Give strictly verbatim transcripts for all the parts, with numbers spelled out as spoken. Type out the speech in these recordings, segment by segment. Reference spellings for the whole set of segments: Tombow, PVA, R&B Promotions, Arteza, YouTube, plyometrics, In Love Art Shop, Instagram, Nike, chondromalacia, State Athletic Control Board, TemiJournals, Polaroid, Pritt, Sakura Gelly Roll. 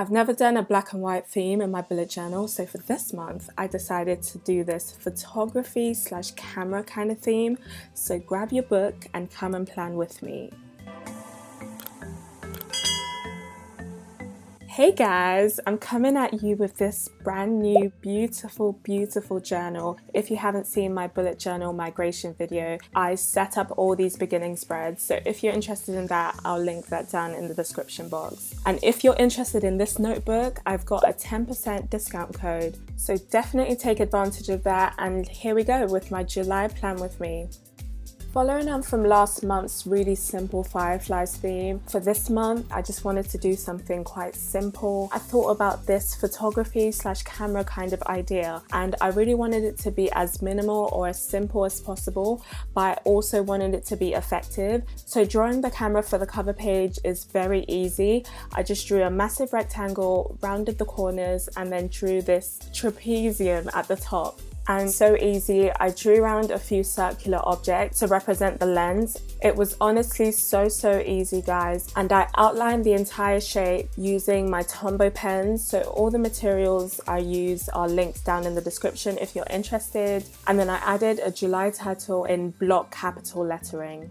I've never done a black and white theme in my bullet journal, so for this month I decided to do this photography slash camera kind of theme, so grab your book and come and plan with me. Hey guys, I'm coming at you with this brand new beautiful beautiful journal. If you haven't seen my bullet journal migration video, I set up all these beginning spreads, so if you're interested in that, I'll link that down in the description box. And if you're interested in this notebook, I've got a ten percent discount code, so definitely take advantage of that. And here we go with my July plan with me. Following on from last month's really simple fireflies theme, for this month I just wanted to do something quite simple. I thought about this photography slash camera kind of idea, and I really wanted it to be as minimal or as simple as possible, but I also wanted it to be effective. So drawing the camera for the cover page is very easy. I just drew a massive rectangle, rounded the corners, and then drew this trapezium at the top. And so easy, I drew around a few circular objects to represent the lens. It was honestly so so easy guys, and I outlined the entire shape using my Tombow pens, so all the materials I use are linked down in the description if you're interested. And then I added a July title in block capital lettering.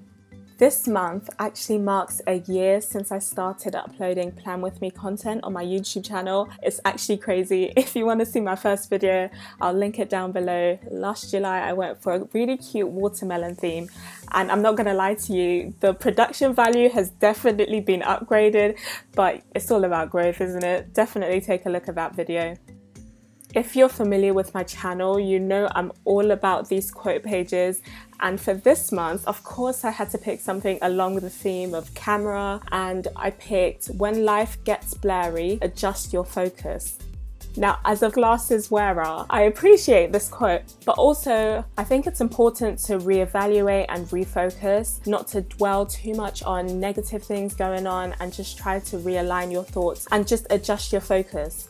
This month actually marks a year since I started uploading Plan With Me content on my YouTube channel. It's actually crazy. If you want to see my first video, I'll link it down below. Last July I went for a really cute watermelon theme, and I'm not gonna lie to you, the production value has definitely been upgraded, but it's all about growth, isn't it? Definitely take a look at that video. If you're familiar with my channel, you know I'm all about these quote pages, and for this month of course I had to pick something along the theme of camera, and I picked "When life gets blurry, adjust your focus." Now, as a glasses wearer, I appreciate this quote, but also I think it's important to reevaluate and refocus, not to dwell too much on negative things going on, and just try to realign your thoughts and just adjust your focus.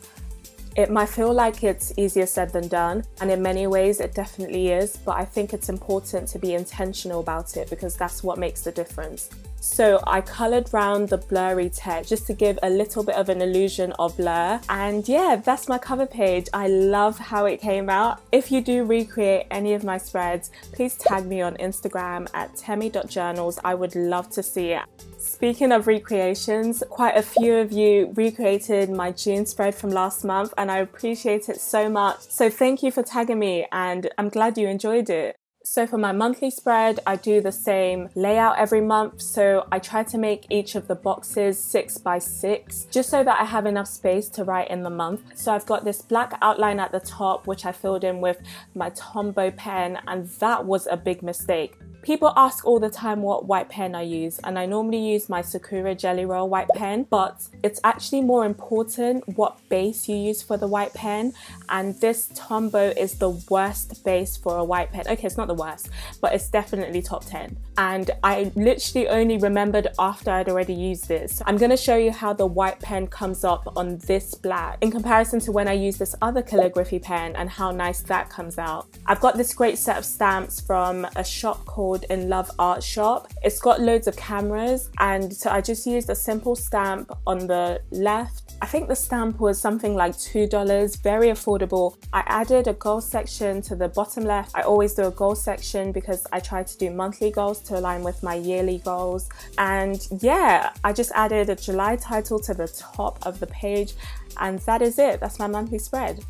It might feel like it's easier said than done, and in many ways it definitely is, but I think it's important to be intentional about it because that's what makes the difference. So I coloured round the blurry text just to give a little bit of an illusion of blur, and yeah, that's my cover page. I love how it came out. If you do recreate any of my spreads, please tag me on Instagram at temi dot journals. I would love to see it. Speaking of recreations, quite a few of you recreated my June spread from last month, and I appreciate it so much. So thank you for tagging me, and I'm glad you enjoyed it. So for my monthly spread, I do the same layout every month, so I try to make each of the boxes six by six just so that I have enough space to write in the month. So I've got this black outline at the top which I filled in with my Tombow pen, and that was a big mistake. People ask all the time what white pen I use, and I normally use my Sakura Gelly Roll white pen, but it's actually more important what base you use for the white pen, and this Tombow is the worst base for a white pen. Okay, it's not the worst, but it's definitely top ten. And I literally only remembered after I'd already used this. I'm gonna show you how the white pen comes up on this black in comparison to when I use this other calligraphy pen and how nice that comes out. I've got this great set of stamps from a shop called In Love Art Shop. It's got loads of cameras, and so I just used a simple stamp on the left. I think the stamp was something like two dollars, very affordable. I added a goal section to the bottom left. I always do a goal section because I try to do monthly goals to align with my yearly goals. And yeah, I just added a July title to the top of the page, and that is it. That's my monthly spread.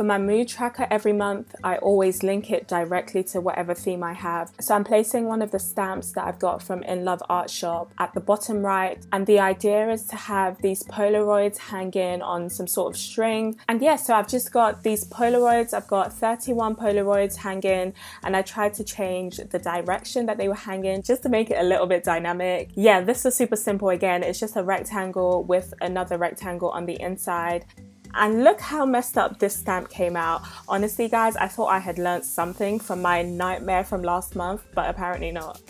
For my mood tracker every month, I always link it directly to whatever theme I have. So I'm placing one of the stamps that I've got from In Love Art Shop at the bottom right. And the idea is to have these Polaroids hanging on some sort of string. And yeah, so I've just got these Polaroids. I've got thirty-one Polaroids hanging, and I tried to change the direction that they were hanging just to make it a little bit dynamic. Yeah, this is super simple again. It's just a rectangle with another rectangle on the inside. And look how messed up this stamp came out. Honestly guys, I thought I had learned something from my nightmare from last month, but apparently not.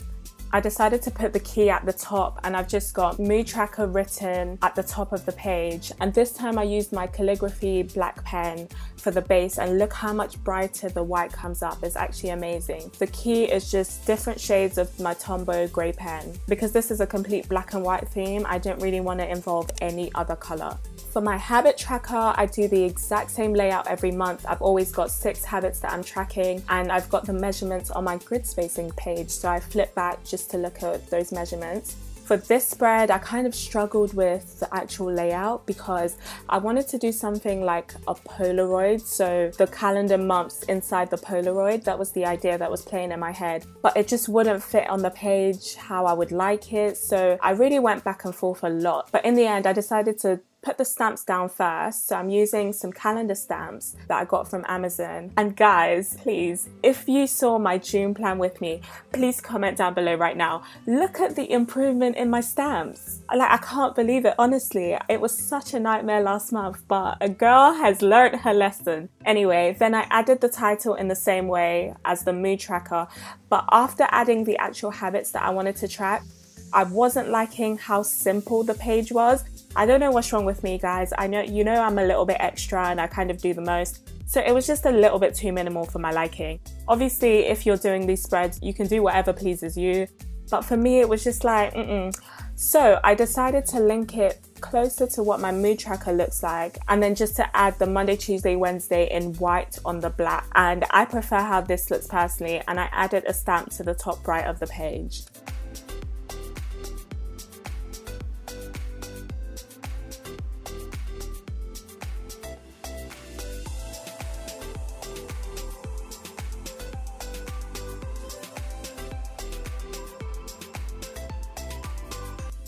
I decided to put the key at the top, and I've just got mood tracker written at the top of the page. And this time I used my calligraphy black pen for the base, and look how much brighter the white comes up. It's actually amazing. The key is just different shades of my Tombow grey pen. Because this is a complete black and white theme, I didn't really want to involve any other colour. For my habit tracker, I do the exact same layout every month. I've always got six habits that I'm tracking, and I've got the measurements on my grid spacing page, so I flip back just to look at those measurements. For this spread, I kind of struggled with the actual layout because I wanted to do something like a Polaroid, so the calendar months inside the Polaroid. That was the idea that was playing in my head, but it just wouldn't fit on the page how I would like it, so I really went back and forth a lot. But in the end, I decided to put the stamps down first, so I'm using some calendar stamps that I got from Amazon. And guys, please, if you saw my June plan with me, please comment down below right now. Look at the improvement in my stamps. Like, I can't believe it, honestly. It was such a nightmare last month, but a girl has learnt her lesson. Anyway, then I added the title in the same way as the mood tracker, but after adding the actual habits that I wanted to track, I wasn't liking how simple the page was. I don't know what's wrong with me, guys. I know, you know, I'm a little bit extra and I kind of do the most. So it was just a little bit too minimal for my liking. Obviously, if you're doing these spreads, you can do whatever pleases you. But for me, it was just like, mm-mm. So I decided to link it closer to what my mood tracker looks like, and then just to add the Monday, Tuesday, Wednesday in white on the black. And I prefer how this looks personally, and I added a stamp to the top right of the page.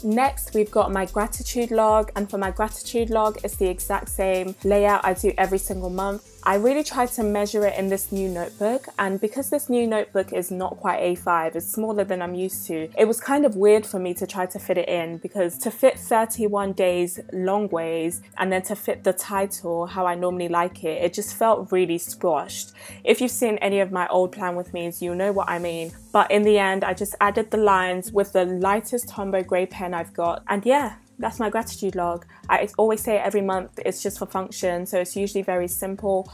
Next, we've got my gratitude log, and for my gratitude log, it's the exact same layout I do every single month. I really tried to measure it in this new notebook, and because this new notebook is not quite A five, it's smaller than I'm used to, it was kind of weird for me to try to fit it in, because to fit thirty-one days long ways and then to fit the title how I normally like it, it just felt really squashed. If you've seen any of my old plan with me, you'll know what I mean. But in the end, I just added the lines with the lightest Tombow grey pen I've got, and yeah, that's my gratitude log. I always say it every month, it's just for function, so it's usually very simple.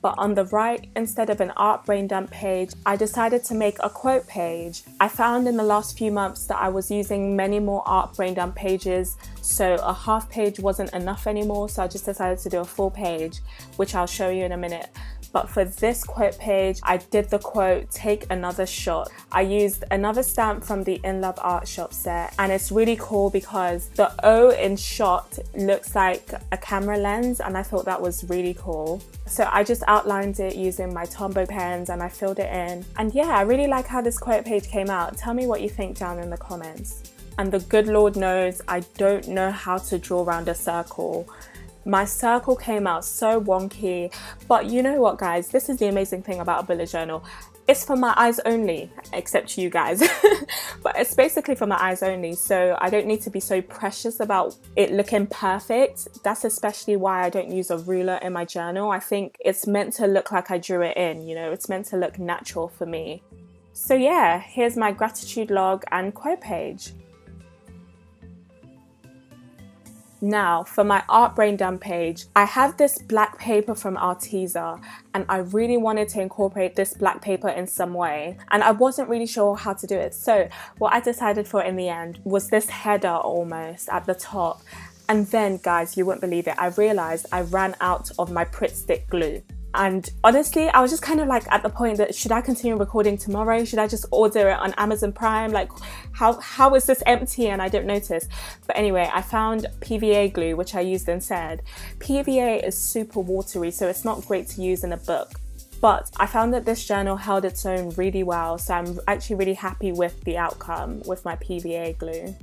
But on the right, instead of an art brain dump page, I decided to make a quote page. I found in the last few months that I was using many more art brain dump pages, so a half page wasn't enough anymore, so I just decided to do a full page, which I'll show you in a minute. But for this quote page, I did the quote, "Take another shot." I used another stamp from the In Love Art Shop set, and it's really cool because the O in shot looks like a camera lens, and I thought that was really cool. So I just outlined it using my Tombow pens and I filled it in. And yeah, I really like how this quote page came out. Tell me what you think down in the comments. And the good Lord knows I don't know how to draw around a circle. My circle came out so wonky, but you know what, guys, this is the amazing thing about a bullet journal. It's for my eyes only, except you guys, but it's basically for my eyes only, so I don't need to be so precious about it looking perfect. That's especially why I don't use a ruler in my journal. I think it's meant to look like I drew it in, you know, it's meant to look natural for me. So yeah, here's my gratitude log and quote page. Now, for my art brain dump page, I have this black paper from Arteza, and I really wanted to incorporate this black paper in some way, and I wasn't really sure how to do it. So what I decided for in the end was this header almost at the top. And then, guys, you wouldn't believe it, I realized I ran out of my Pritt stick glue. And honestly, I was just kind of like at the point that, should I continue recording tomorrow? Should I just order it on Amazon Prime? Like, how how is this empty and I don't notice? But anyway, I found P V A glue, which I used instead. P V A is super watery, so it's not great to use in a book. But I found that this journal held its own really well, so I'm actually really happy with the outcome with my P V A glue.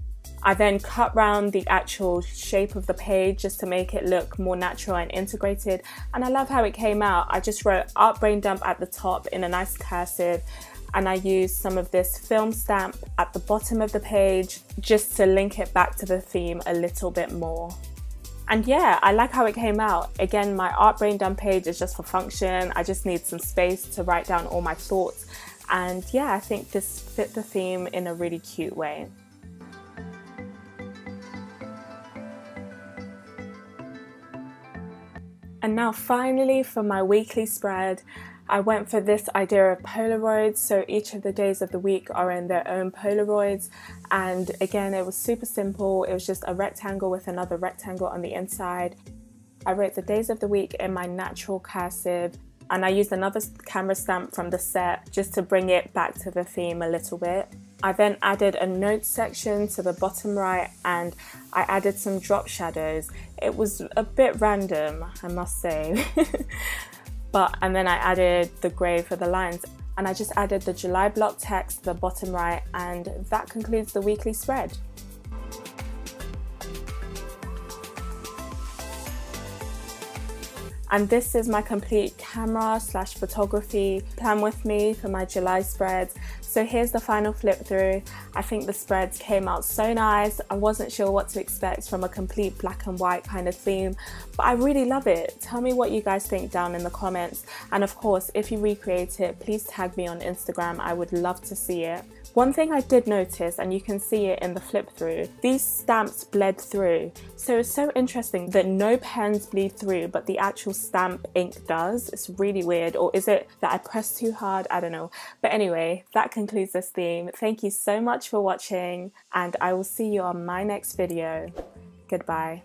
I then cut round the actual shape of the page just to make it look more natural and integrated, and I love how it came out. I just wrote art brain dump at the top in a nice cursive, and I used some of this film stamp at the bottom of the page just to link it back to the theme a little bit more. And yeah, I like how it came out. Again, my art brain dump page is just for function. I just need some space to write down all my thoughts. And yeah, I think this fit the theme in a really cute way. And now finally for my weekly spread, I went for this idea of Polaroids, so each of the days of the week are in their own Polaroids, and again it was super simple. It was just a rectangle with another rectangle on the inside. I wrote the days of the week in my natural cursive, and I used another camera stamp from the set just to bring it back to the theme a little bit. I then added a note section to the bottom right, and I added some drop shadows. It was a bit random, I must say. But and then I added the grey for the lines, and I just added the July block text to the bottom right, and that concludes the weekly spread. And this is my complete camera slash photography plan with me for my July spreads. So here's the final flip through. I think the spreads came out so nice. I wasn't sure what to expect from a complete black and white kind of theme, but I really love it. Tell me what you guys think down in the comments. And of course, if you recreate it, please tag me on Instagram. I would love to see it. One thing I did notice, and you can see it in the flip through, these stamps bled through. So it's so interesting that no pens bleed through, but the actual stamp ink does. It's really weird. Or is it that I pressed too hard? I don't know. But anyway, that concludes this theme. Thank you so much for watching, and I will see you on my next video. Goodbye.